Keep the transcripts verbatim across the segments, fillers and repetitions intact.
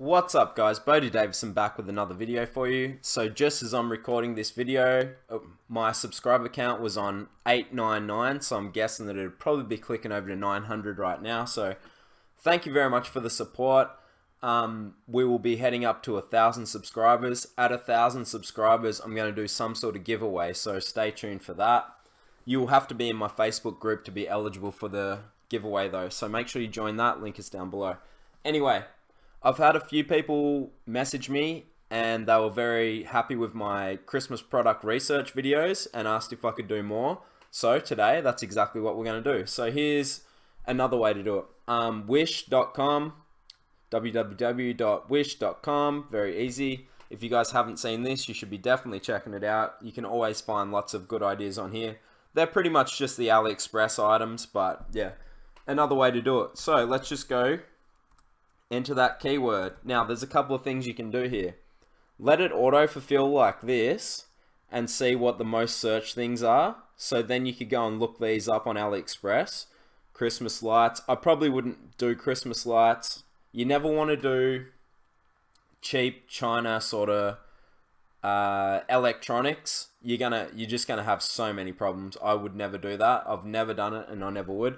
What's up guys, Bodie Davison back with another video for you. So just as I'm recording this video, my subscriber count was on eight ninety-nine, so I'm guessing that it'd probably be clicking over to nine hundred right now. So thank you very much for the support. Um, we will be heading up to a thousand subscribers. At a thousand subscribers, I'm going to do some sort of giveaway, so stay tuned for that. You will have to be in my Facebook group to be eligible for the giveaway though, so make sure you join that. Link is down below. Anyway, I've had a few people message me and they were very happy with my Christmas product research videos and asked if I could do more. So today, that's exactly what we're going to do. So here's another way to do it. Um, wish dot com, w w w dot wish dot com, very easy. If you guys haven't seen this, you should be definitely checking it out. You can always find lots of good ideas on here. They're pretty much just the AliExpress items, but yeah, another way to do it. So let's just go. Enter that keyword. Now there's a couple of things you can do here. Let it auto fulfill like this and see what the most searched things are. So then you could go and look these up on AliExpress. Christmas lights. I probably wouldn't do Christmas lights. You never want to do cheap China sort of uh, electronics. You're gonna, you're just gonna have so many problems. I would never do that. I've never done it and I never would.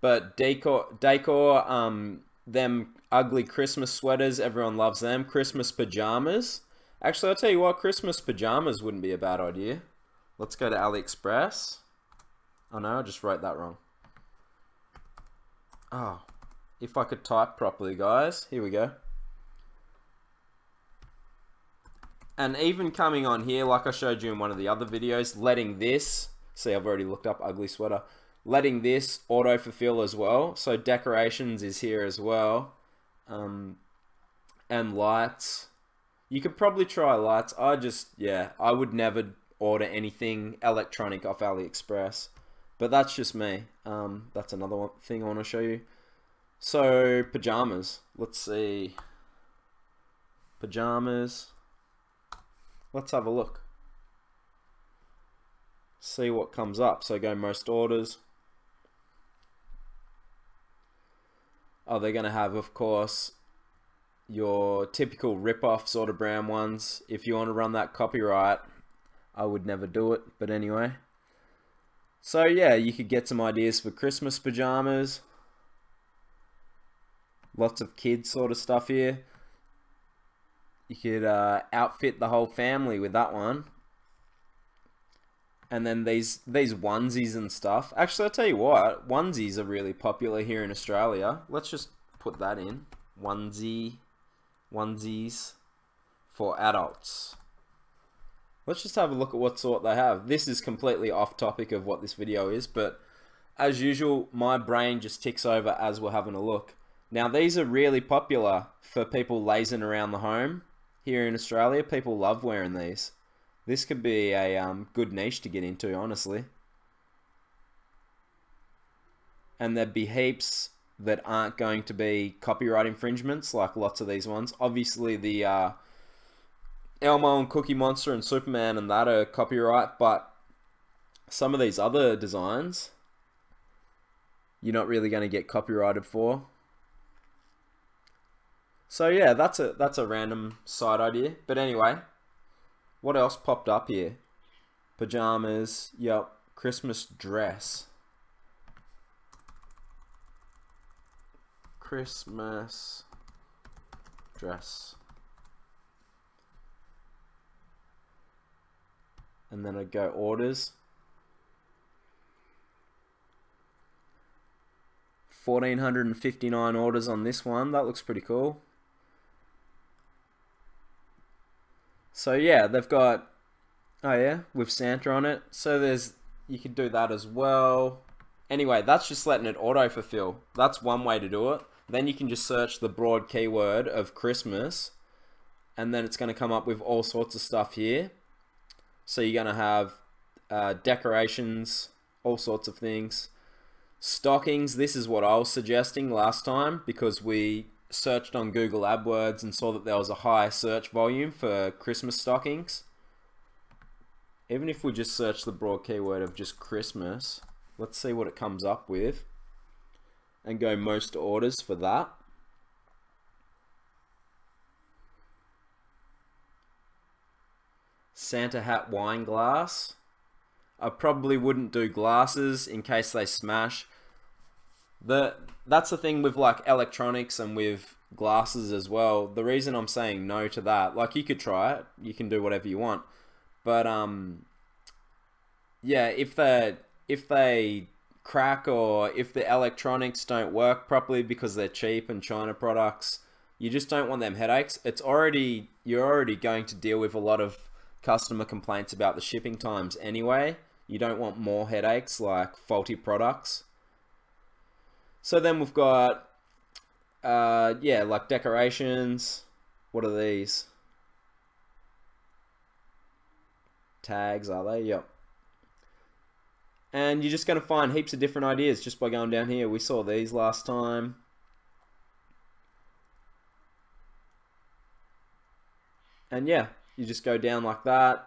But decor, decor, um, them ugly Christmas sweaters, everyone loves them. Christmas pajamas. Actually, I'll tell you what, Christmas pajamas wouldn't be a bad idea. Let's go to AliExpress. Oh no, I just wrote that wrong. Oh, if I could type properly, guys. Here we go. And even coming on here, like I showed you in one of the other videos, letting this, see I've already looked up ugly sweater, letting this auto fulfill as well. So decorations is here as well. Um, and lights, you could probably try lights. I just, yeah, I would never order anything electronic off AliExpress, but that's just me. Um, that's another one thing I want to show you. So pajamas, let's see, pajamas, let's have a look, see what comes up. So go most orders. Oh, they're going to have, of course, your typical rip-off sort of brown ones. If you want to run that copyright, I would never do it, but anyway. So yeah, you could get some ideas for Christmas pajamas. Lots of kids sort of stuff here. You could uh, outfit the whole family with that one. And then these, these onesies and stuff. Actually, I'll tell you what, onesies are really popular here in Australia. Let's just put that in. Onesie, onesies for adults. Let's just have a look at what sort they have. This is completely off topic of what this video is, but as usual, my brain just ticks over as we're having a look. Now, these are really popular for people lazing around the home. Here in Australia, people love wearing these. This could be a um, good niche to get into, honestly. And there'd be heaps that aren't going to be copyright infringements, like lots of these ones. Obviously, the uh, Elmo and Cookie Monster and Superman and that are copyright, but some of these other designs, you're not really going to get copyrighted for. So yeah, that's a, that's a random side idea. But anyway, what else popped up here? Pajamas, yep, Christmas dress. Christmas dress. And then I go orders. fourteen fifty-nine orders on this one, that looks pretty cool. So yeah, they've got, oh yeah, with Santa on it. So there's, you can do that as well. Anyway, that's just letting it auto fulfill. That's one way to do it. Then you can just search the broad keyword of Christmas and then it's going to come up with all sorts of stuff here. So you're going to have uh, decorations, all sorts of things. Stockings, this is what I was suggesting last time because we searched on Google AdWords and saw that there was a high search volume for Christmas stockings. Even if we just search the broad keyword of just Christmas, let's see what it comes up with and go most orders for that. Santa hat wine glass. I probably wouldn't do glasses in case they smash. The, that's the thing with like electronics and with glasses as well. The reason I'm saying no to that, like you could try it, you can do whatever you want, but um, yeah, if they if they crack or if the electronics don't work properly because they're cheap and China products, you just don't want them headaches. It's already you're already going to deal with a lot of customer complaints about the shipping times anyway. You don't want more headaches like faulty products. So then we've got, uh, yeah, like decorations. What are these? Tags, are they? Yep. And you're just going to find heaps of different ideas just by going down here. We saw these last time. And yeah, you just go down like that.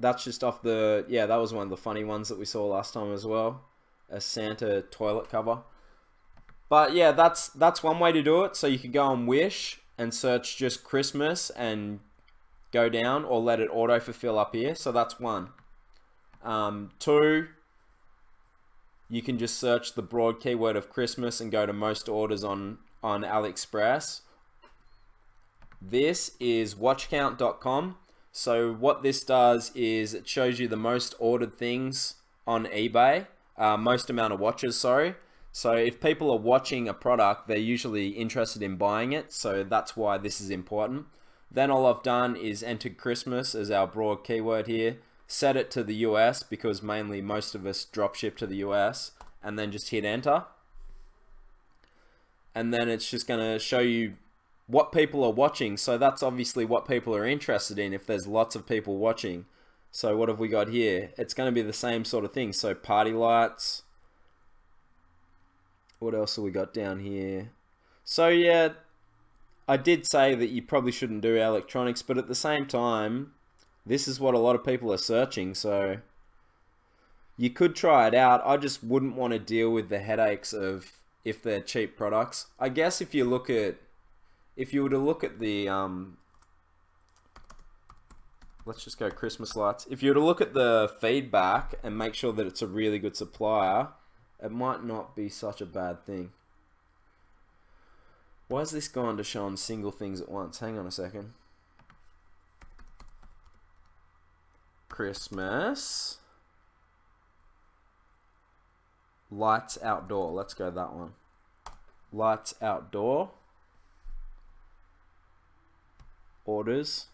That's just off the, yeah, that was one of the funny ones that we saw last time as well. A Santa toilet cover. But yeah, that's that's one way to do it. So you could go on Wish and search just Christmas and go down, or let it auto fulfill up here. So that's one. Um, two, you can just search the broad keyword of Christmas and go to most orders on, on AliExpress. This is watch count dot com. So what this does is it shows you the most ordered things on eBay, uh, most amount of watches, sorry. So if people are watching a product, they're usually interested in buying it. So that's why this is important. Then all I've done is entered Christmas as our broad keyword here, set it to the U S because mainly most of us drop ship to the U S, and then just hit enter. And then it's just going to show you what people are watching. So that's obviously what people are interested in if there's lots of people watching. So what have we got here? It's going to be the same sort of thing. So party lights. What else have we got down here? So yeah, I did say that you probably shouldn't do electronics, but at the same time, this is what a lot of people are searching, so you could try it out. I just wouldn't want to deal with the headaches of if they're cheap products. I guess if you look at, if you were to look at the, um, let's just go Christmas lights. If you were to look at the feedback and make sure that it's a really good supplier, it might not be such a bad thing. Why has this gone to showing single things at once? Hang on a second. Christmas. Lights outdoor. Let's go that one. Lights outdoor. Orders.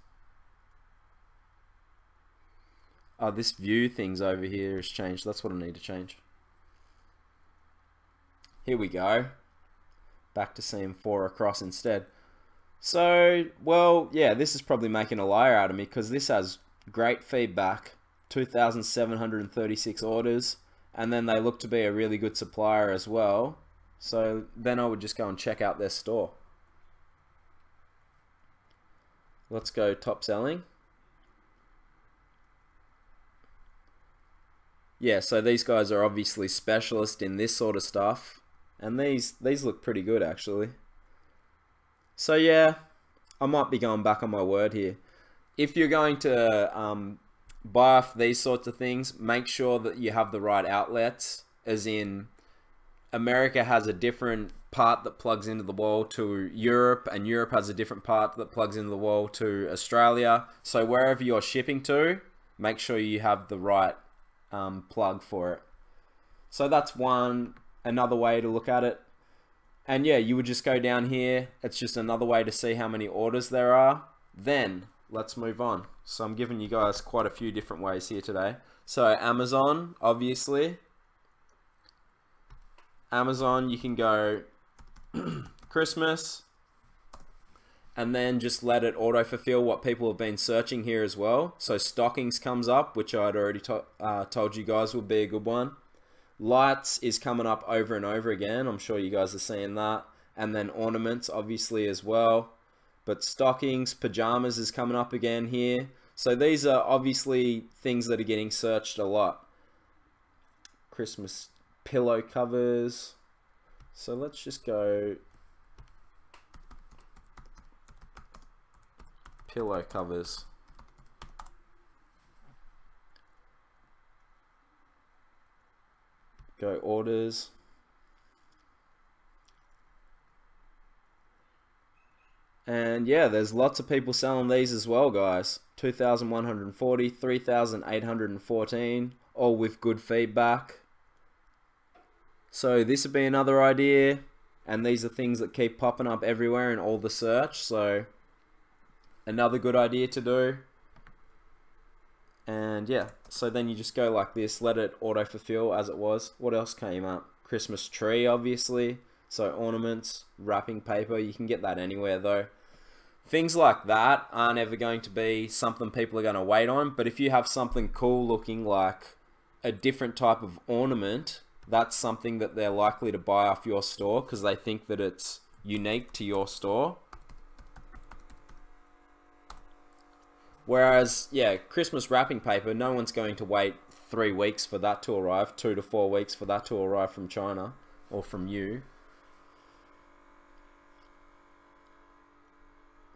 Oh, this view things over here has changed. That's what I need to change. Here we go. Back to seeing four across instead. So, well, yeah, this is probably making a liar out of me because this has great feedback. two thousand seven hundred thirty-six orders. And then they look to be a really good supplier as well. So then I would just go and check out their store. Let's go top selling. Yeah, so these guys are obviously specialists in this sort of stuff. And these these look pretty good actually. So yeah, I might be going back on my word here. If you're going to um, buy off these sorts of things, make sure that you have the right outlets, as in America has a different part that plugs into the wall to Europe, and Europe has a different part that plugs into the wall to Australia. So wherever you're shipping to, make sure you have the right um, plug for it. So that's one. Another way to look at it. And yeah, you would just go down here. It's just another way to see how many orders there are. Then let's move on. So I'm giving you guys quite a few different ways here today. So Amazon, obviously. Amazon, you can go Christmas and then just let it auto fulfill what people have been searching here as well. So stockings comes up, which I'd already to uh, told you guys would be a good one. Lights is coming up over and over again. I'm sure you guys are seeing that. And then ornaments, obviously, as well. But stockings, pajamas is coming up again here. So these are obviously things that are getting searched a lot. Christmas pillow covers. So let's just go pillow covers. go orders. And yeah, there's lots of people selling these as well, guys. two thousand one hundred forty, three thousand eight hundred fourteen, all with good feedback. So this would be another idea, and these are things that keep popping up everywhere in all the search, so another good idea to do. And yeah, so then you just go like this, let it auto fulfill as it was. What else came up? Christmas tree, obviously. So ornaments, wrapping paper, you can get that anywhere though. Things like that aren't ever going to be something people are going to wait on, but if you have something cool looking like a different type of ornament, that's something that they're likely to buy off your store because they think that it's unique to your store. Whereas, yeah, Christmas wrapping paper, no one's going to wait three weeks for that to arrive, two to four weeks for that to arrive from China or from you.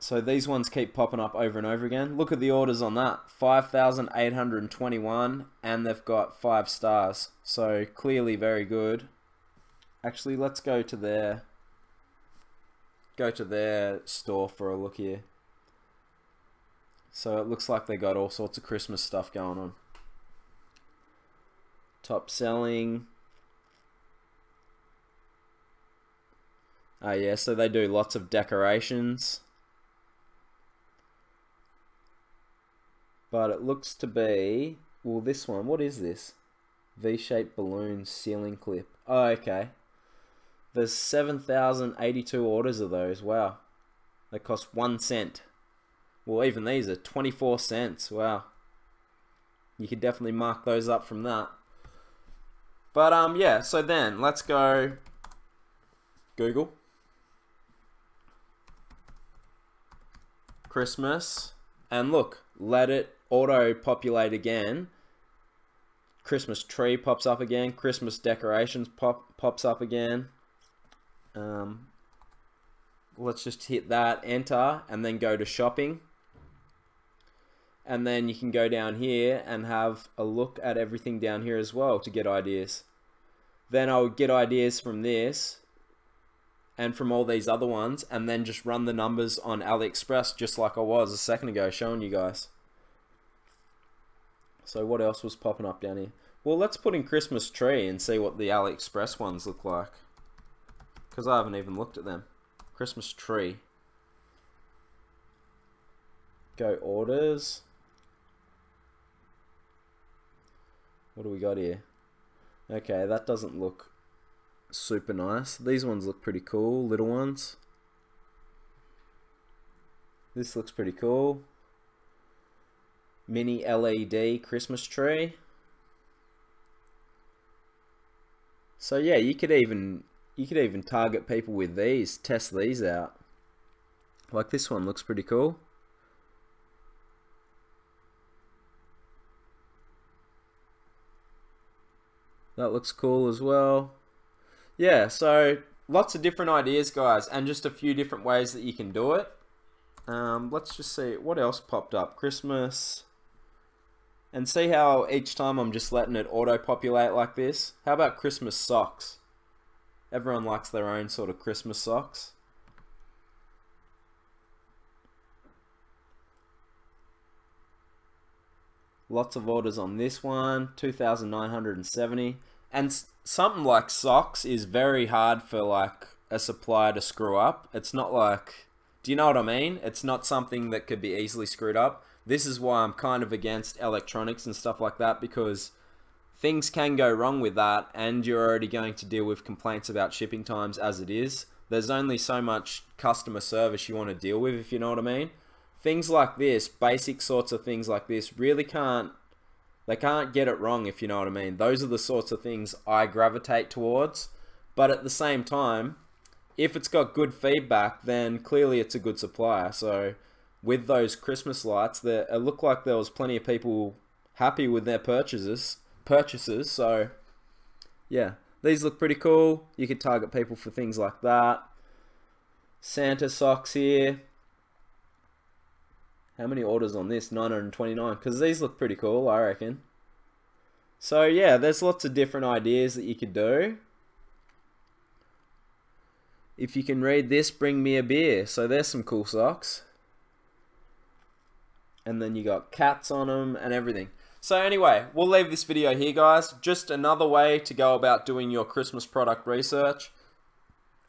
So these ones keep popping up over and over again. Look at the orders on that, five thousand eight hundred twenty-one, and they've got five stars. So clearly very good. Actually, let's go to their, go to their store for a look here. So it looks like they got all sorts of Christmas stuff going on. Top selling. Oh yeah, so they do lots of decorations. But it looks to be, well, this one, what is this? V-shaped balloon ceiling clip. Oh, okay. There's seven thousand eighty-two orders of those. Wow. They cost one cent. Well, even these are twenty-four cents. Wow. You could definitely mark those up from that. But, um, yeah, so then let's go Google. Christmas. And look, let it auto-populate again. Christmas tree pops up again. Christmas decorations pop pops up again. Um, let's just hit that, enter, and then go to shopping. And then you can go down here and have a look at everything down here as well to get ideas. Then I would get ideas from this and from all these other ones, and then just run the numbers on AliExpress just like I was a second ago showing you guys. So what else was popping up down here? Well, let's put in Christmas tree and see what the AliExpress ones look like, because I haven't even looked at them. Christmas tree. Go orders. What do we got here? Okay, that doesn't look super nice. These ones look pretty cool, little ones. This looks pretty cool. Mini L E D Christmas tree. So yeah, you could even you could even target people with these, test these out. Like this one looks pretty cool. That looks cool as well. Yeah, so lots of different ideas, guys, and just a few different ways that you can do it. Um, let's just see what else popped up. Christmas. And see how each time I'm just letting it auto-populate like this? How about Christmas socks? Everyone likes their own sort of Christmas socks. Lots of orders on this one, two thousand nine hundred seventy. And something like socks is very hard for like a supplier to screw up. It's not like, do you know what I mean? It's not something that could be easily screwed up. This is why I'm kind of against electronics and stuff like that, because things can go wrong with that, and you're already going to deal with complaints about shipping times as it is. There's only so much customer service you want to deal with, if you know what I mean. Things like this, basic sorts of things like this, really can't, they can't get it wrong, if you know what I mean. Those are the sorts of things I gravitate towards. But at the same time, if it's got good feedback, then clearly it's a good supplier. So with those Christmas lights, there, it looked like there was plenty of people happy with their purchases. Purchases. So yeah, these look pretty cool. You could target people for things like that. Santa socks here. How many orders on this? nine hundred twenty-nine, because these look pretty cool, I reckon. So yeah, there's lots of different ideas that you could do. If you can read this, bring me a beer. So there's some cool socks. And then you got cats on them and everything. So anyway, we'll leave this video here, guys. Just another way to go about doing your Christmas product research.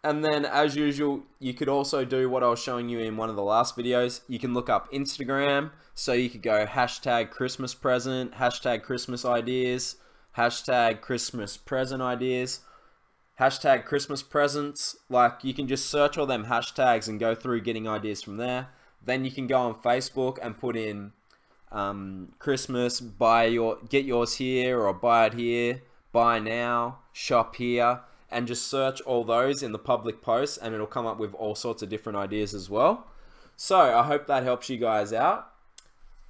And then as usual, you could also do what I was showing you in one of the last videos. You can look up Instagram. So you could go hashtag Christmas present, hashtag Christmas ideas, hashtag Christmas present ideas, hashtag Christmas presents. Like, you can just search all them hashtags and go through getting ideas from there. Then you can go on Facebook and put in um, Christmas, buy your, get yours here, or buy it here, buy now, shop here, and just search all those in the public posts, and it'll come up with all sorts of different ideas as well. So I hope that helps you guys out.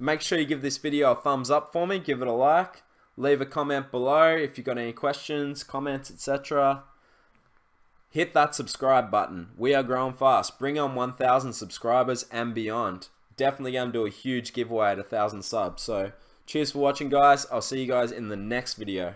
Make sure you give this video a thumbs up for me, give it a like, leave a comment below if you've got any questions, comments, et cetera. Hit that subscribe button. We are growing fast. Bring on one thousand subscribers and beyond. Definitely going to do a huge giveaway at one thousand subs. So cheers for watching, guys. I'll see you guys in the next video.